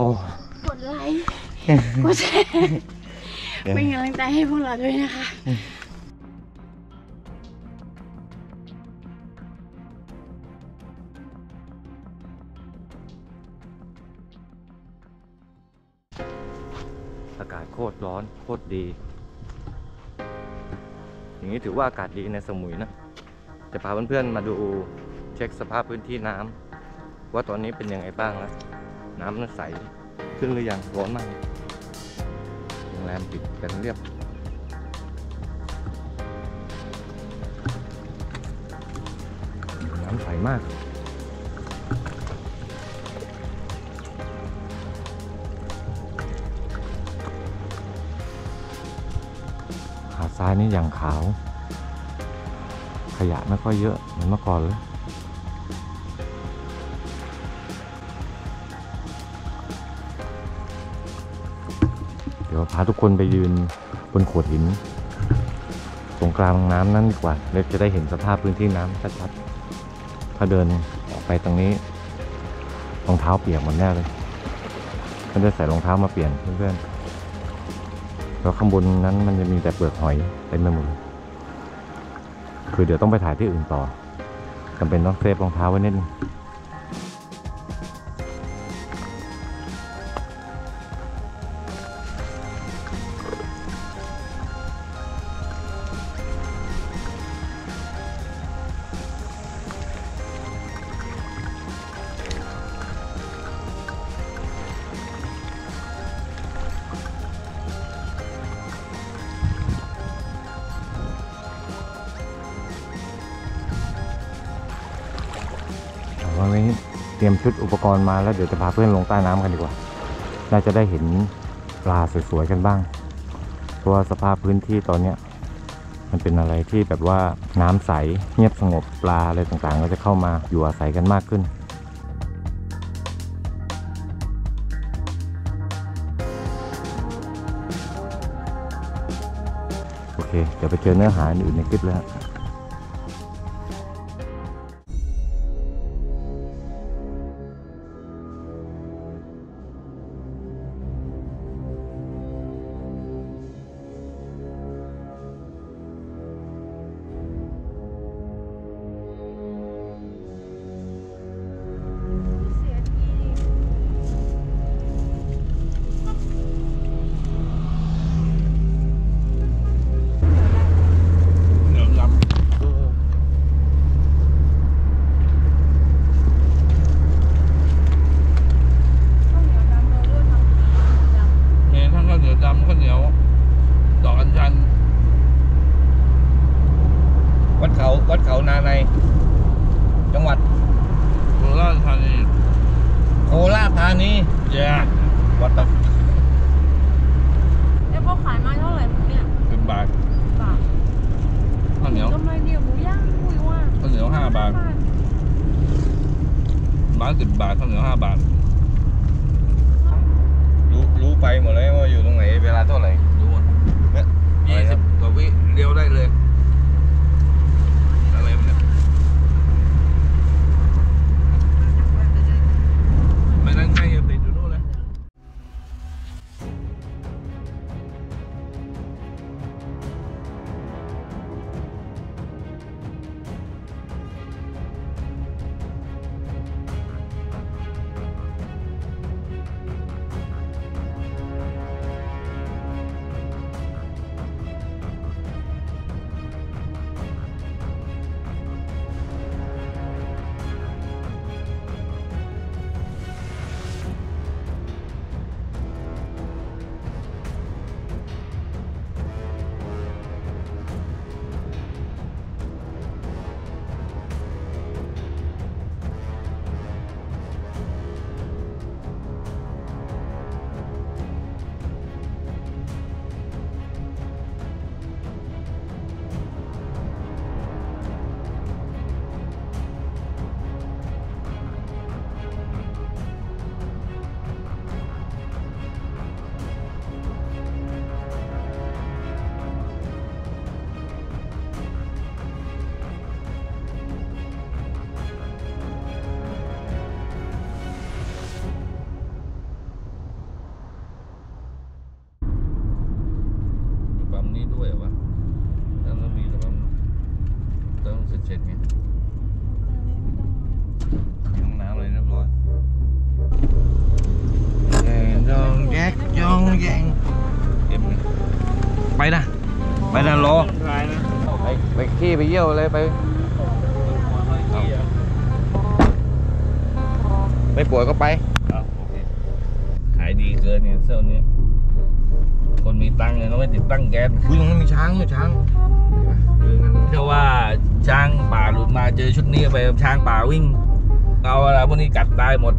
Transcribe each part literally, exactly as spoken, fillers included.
โอ้กดไลค์กดแชร์เป็นกำลังใจให้พวกเราด้วยนะคะอากาศโคตรร้อนโคตรดีอย่างนี้ถือว่าอากาศดีในสมุยนะจะพาเพื่อนๆมาดูเช็คสภาพพื้นที่น้ำว่าตอนนี้เป็นยังไงบ้างนะน้ำมันใสขึ้นหรือยังร้อนมากโรงแรมปิดกันเรียบน้ำใสมากหาดทรายนี่อย่างขาวขยะไม่ค่อยเยอะเหมือนเมื่อก่อนเลยเดี๋ยวพาทุกคนไปยืนบนโขดหินตรงกลางน้ำนั่นดีกว่าเราจะได้เห็นสภาพพื้นที่น้ำชัดๆถ้าเดินออกไปตรงนี้รองเท้าเปียกหมดแน่เลยก็ได้ใส่รองเท้ามาเปลี่ยนเพื่อนๆแล้วข้างบนนั้นมันจะมีแต่เปลือกหอยเต็มไปหมดคือเดี๋ยวต้องไปถ่ายที่อื่นต่อจำเป็นต้องเซฟรองเท้าไว้นิดนึงวันนี้เตรียมชุดอุปกรณ์มาแล้วเดี๋ยวจะพาเพื่อนลงใต้น้ำกันดีกว่าน่าจะได้เห็นปลาสวยๆกันบ้างเพราะว่าสภาพพื้นที่ตอนนี้มันเป็นอะไรที่แบบว่าน้ำใสเงียบสงบปลาอะไรต่างๆก็จะเข้ามาอยู่อาศัยกันมากขึ้นโอเคเดี๋ยวไปเจอเนื้อหาอื่นในคลิปแล้วสิบบาทข้าวเหนียวห้าบาทรู้รู้ไปหมดเลยว่าอยู่ตรงไหนเวลาเท่าไหร่รู้เนี่ยยี่สิบกว่าวิเลี้ยวได้เลยอะไรมันเนี่ยไม่นั่งใกล้จะติดอยู่นู่นเลย ด้วยเหรอวะนั่นต้องมีแต่ว่าต้องเสร็จเสร็จไงมีห้องน้ำเลยเรียบร้อยแยงยองแยกยองแยงเก็บไปนะไปนะรอไปไปขี้ไปเยี่ยวเลยไปไม่ป่วยก็ไปขายดีเกินเนี่ยเซลล์นี้คนมีตังค์เนี่ยต้องไม่ติดตั้งแก๊สคุยตรงนั้นมีช้างมีช้างเชื่อว่าช้างป่าหลุดมาเจอชุดนี้ไปช้างป่าวิ่งเอาอะไรพวกนี้กัดตายหมด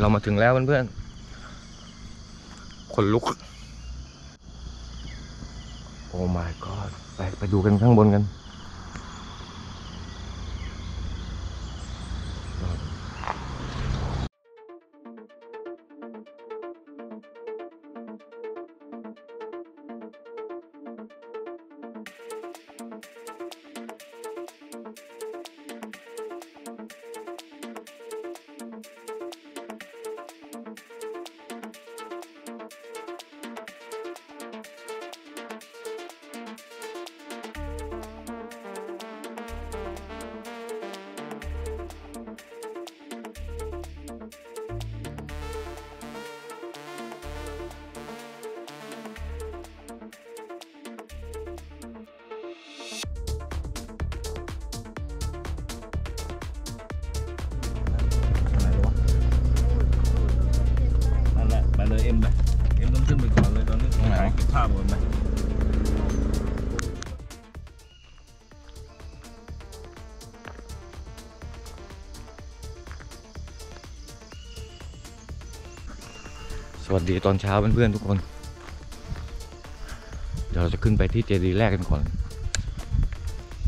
เรามาถึงแล้วเพื่อนๆขนลุกโอ้ my god ไปไปดูกันข้างบนกันสวัสดีตอนเช้าเพื่อนๆทุกคน ดี๋ยวเราจะขึ้นไปที่เจดีย์แรกกันก่อน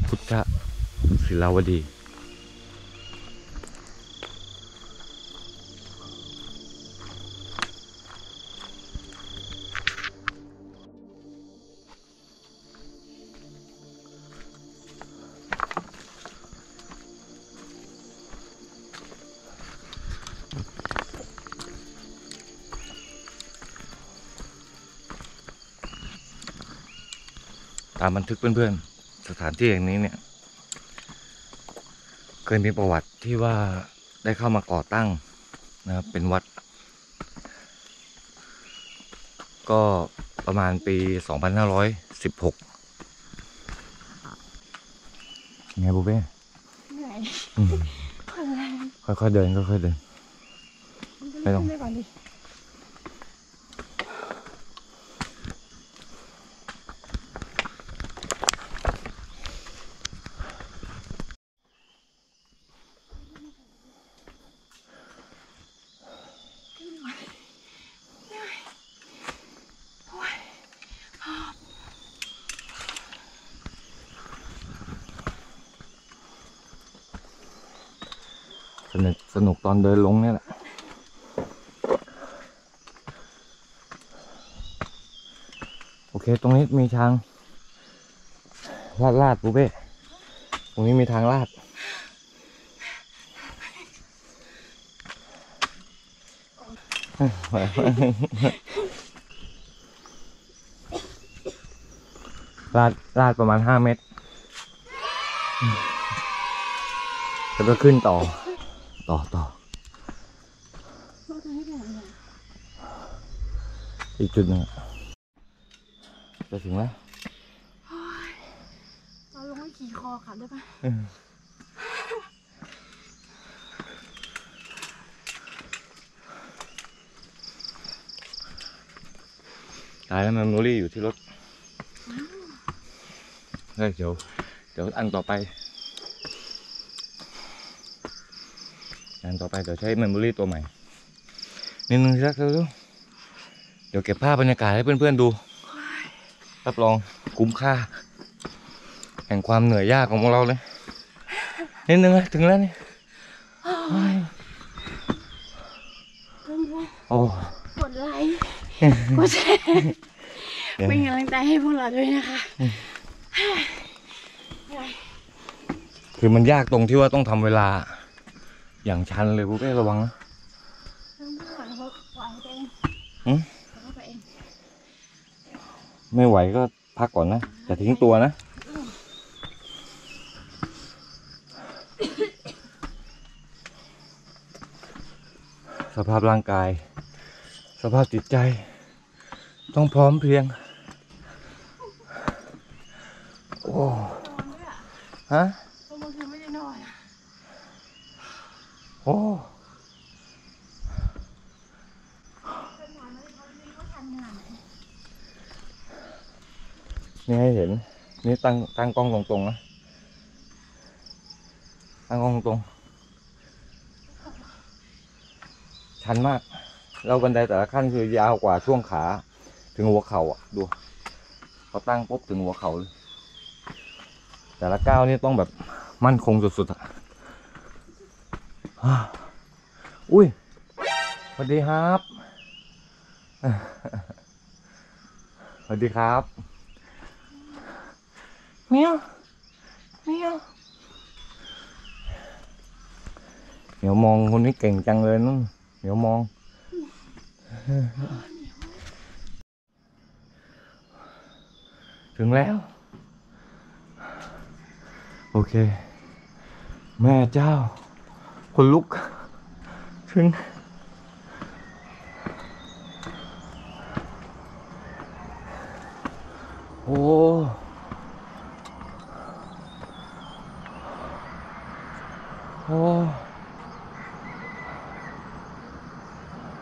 พุทธศิลาวดีตามบันทึกเพื่อนๆสถานที่อย่างนี้เนี่ยเคยมีประวัติที่ว่าได้เข้ามาก่อตั้งนะครับเป็นวัดก็ประมาณปีสองพันห้าร้อยสิบหกไงบุเบ้เหนื่อยค่อยๆเดินค่อยๆเดินไปลงสนุกสนุกตอนเดินลงเนี่ยแหละโอเคตรงนี้มีทางลาดลาดปูเป้ตรงนี้มีทางลาดลาดลาดประมาณห้าเมตรแล้วก็ขึ้นต่อต่อต่ออีกจุดหนึ่งจะถึงแล้วเราลงไปขี่คอขับได้ปะตายแล้วเมมโมรี่อยู่ที่รถได้เดี๋ยวเดี๋ยวอันต่อไปอันต่อไปเดี๋ยวใช้เมมโมรี่ตัวใหม่นิดนึงสักเร็วๆเดี๋ยวเก็บภาพบรรยากาศให้เพื่อนๆดูรับรองคุ้มค่าแห่งความเหนื่อยยากของเราเลยนิดนึงนะถึงแล้วนี่โอ้กดไลค์กดแชร์เป็นกำลังใจให้พวกเราด้วยนะคะคือมันยากตรงที่ว่าต้องทำเวลาอย่างชันเลยปุ๊บเอ้ระวังนะไม่ไหวก็พักก่อนนะอย่าทิ้งตัวนะสภาพร่างกายสภาพจิตใจต้องพร้อมเพรียงโอ้ฮะโอ้นี่ให้เห็นนี่ตั้งตั้งกล้องตรงๆนะตั้งกล้องตรงชันมากเราบันไดแต่ละขั้นคือยาวกว่าช่วงขาถึงหัวเข่าอ่ะดูเขาตั้งปุ๊บถึงหัวเข่าเลยแต่ละก้าวนี่ต้องแบบมั่นคงสุดๆอ่ะอุ้ยสวัสดีครับสวัสดีครับเมียวเมียวเมียวมองคนนี้เก่งจังเลยนั่นเมียวมองถึงแล้วโอเคแม่เจ้าคนลุกขึ้นโอ้โอ้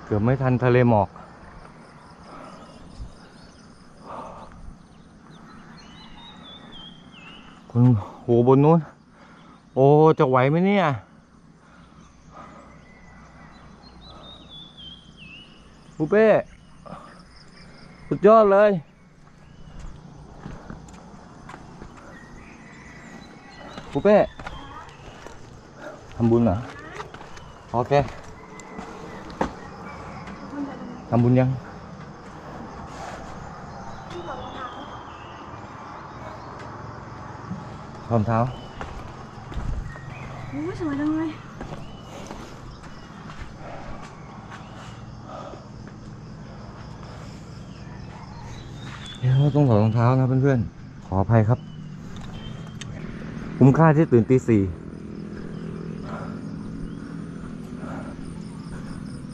เกือบไม่ทันทะเลหมอกคนโหบนนู้นโอ้จะไหวไหมเนี่ยปูเป้สุดยอดเลย ปูเป้ทำบุญเหรอโอเคทำบุญยังรองเท้าโอ้สวยจังเลยเดี๋ยวต้องถอดรองเท้านะเพื่อนๆขออภัยครับคุ้มค่าที่ตื่นตีสี่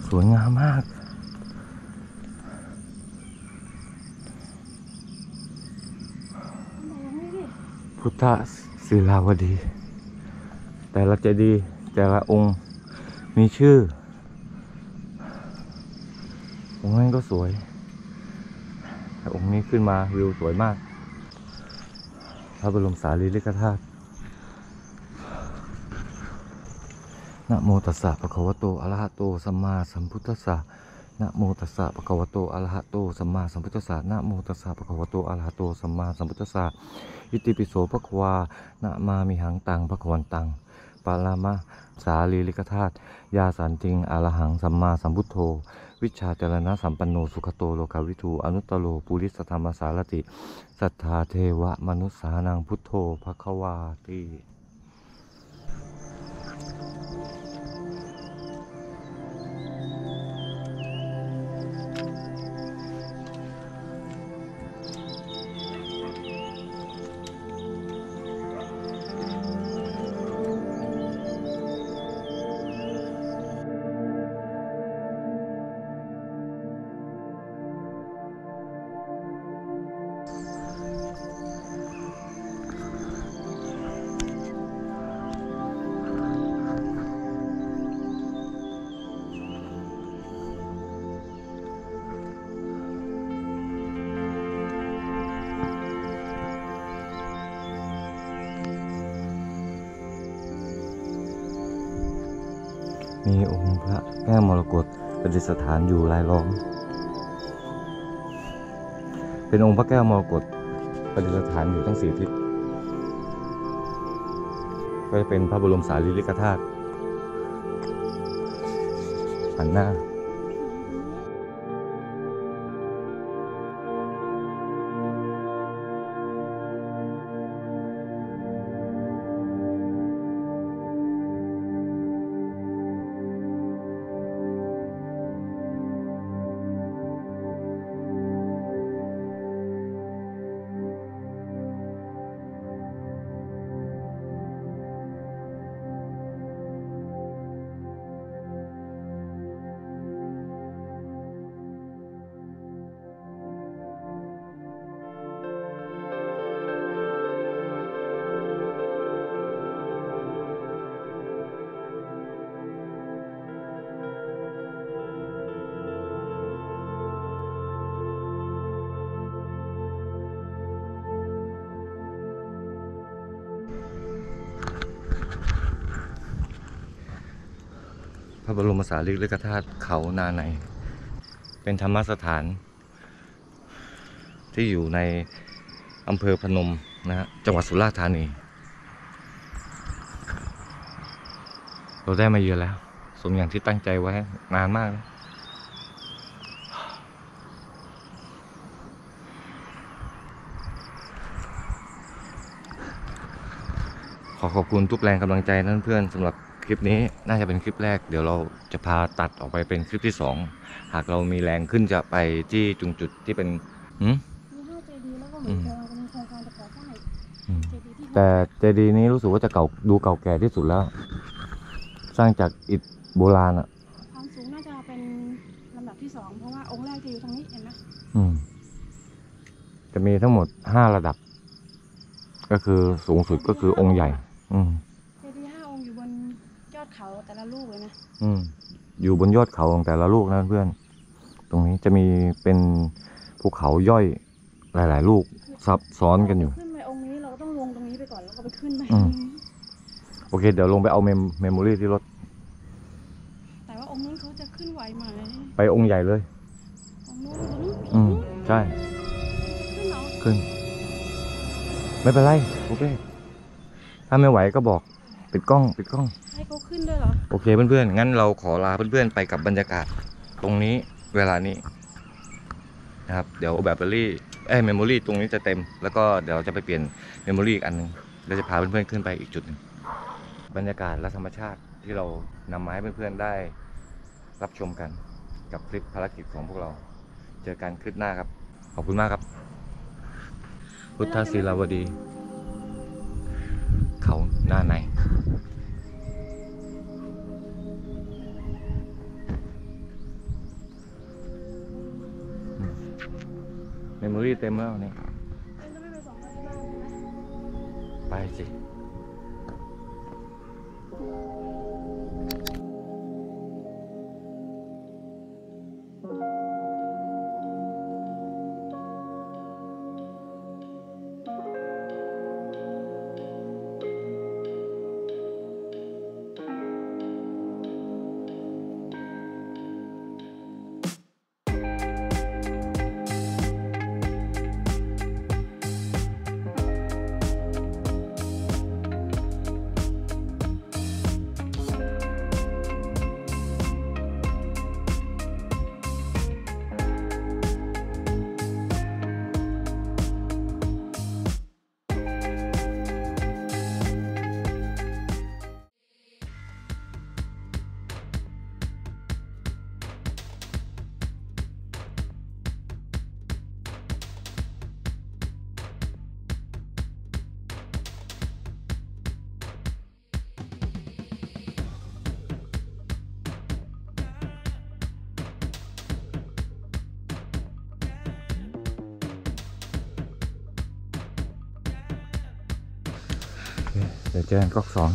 สวยงามมากพุทธศิลาวดีแต่ละเจดีย์แต่ละองค์มีชื่อองค์นั้นก็สวยแต่องค์นี้ขึ้นมาวิวสวยมากพระบรมสารีริกธาตุนะโมตัสสะภะคะวะโตอะระหะโตสัมมาสัมพุทธัสสะนะโมตัสสะภะคะวะโตอะระหะโตสัมมาสัมพุทธัสสะนะโมตัสสะภะคะวะโตอะระหะโตสัมมาสัมพุทธัสสะอิติปิโสภควานะมามิหังตังภควันตังปารามะสาลีริกธาตุยาสันติงอรหังสัมมาสัมพุทโธวิชชาจรณะสัมปันโนสุขโตโลกาวิทูอนุตตโลปุริสธรรมสารติสัทธาเทวะมนุษสานังพุทโธภควาติมีองค์พระแก้วมรกตประดิษฐานอยู่รายล้อมเป็นองค์พระแก้วมรกตประดิษฐานอยู่ทั้งสี่ทิศก็จะเป็นพระบรมสารีริกธาตุหันหน้าพระบรมสารีริกธาตุเขานาในเป็นธรรมสถานที่อยู่ในอำเภอพนมนะฮะจังหวัดสุราษฎร์ธานีเราได้มาเยือนแล้วสมอย่างที่ตั้งใจไว้นานมากนะขอขอบคุณทุกแรงกำลังใจนั่นเพื่อนสำหรับคลิปนี้น่าจะเป็นคลิปแรกเดี๋ยวเราจะพาตัดออกไปเป็นคลิปที่สองหากเรามีแรงขึ้นจะไปที่จุงจุดที่เป็นอืมแต่เจดีย์นี้รู้สึกว่าจะเก่าดูเก่าแก่ที่สุดแล้วสร้างจากอิฐโบราณอะความสูงน่าจะเป็นลำดับที่สองเพราะว่าองค์แรกจะอยู่ตรงนี้เห็นไหมอืมจะมีทั้งหมดห้าระดับก็คือสูงสุดก็คือองค์ใหญ่อืมเขาแต่ละลูกเลยนะอืมอยู่บนยอดเขาของแต่ละลูกนะเพื่อนตรงนี้จะมีเป็นภูเขาย่อยหลายๆลูกซับซ้อนกันอยู่ขึ้นไปองค์นี้เราก็ต้องลงตรงนี้ไปก่อนแล้วก็ไปขึ้นไปโอเคเดี๋ยวลงไปเอาเมมเมมโมรี่ที่รถแต่ว่าองค์นู้นเขาจะขึ้นไหวไหมไปองค์ใหญ่เลยองค์นู้นอืมใช่ขึ้นไม่เป็นไรโอเค ถ้าไม่ไหวก็บอกปิดกล้องปิดกล้องให้เขาขึ้นด้วยเหรอโอเคเพื่อนๆงั้นเราขอลาเพื่อนๆไปกับบรรยากาศตรงนี้เวลานี้นะครับเดี๋ยวแบตเตอรี่เอ้ยเมมโมรี่ตรงนี้จะเต็มแล้วก็เดี๋ยวจะไปเปลี่ยนเมมโมรี่อีกอันนึงเราจะพาเพื่อนๆขึ้นไปอีกจุดหนึ่งบรรยากาศและธรรมชาติที่เรานำมาให้เพื่อนๆได้รับชมกันกับคลิปภารกิจของพวกเราเจอกันคลิปหน้าครับขอบคุณมากครับพุทธศิลาวดีเขาหน้าในเมมโมรี่เต็มแล้วนี่ไปสิเดี๋ยวเจอกันก๊อกสอง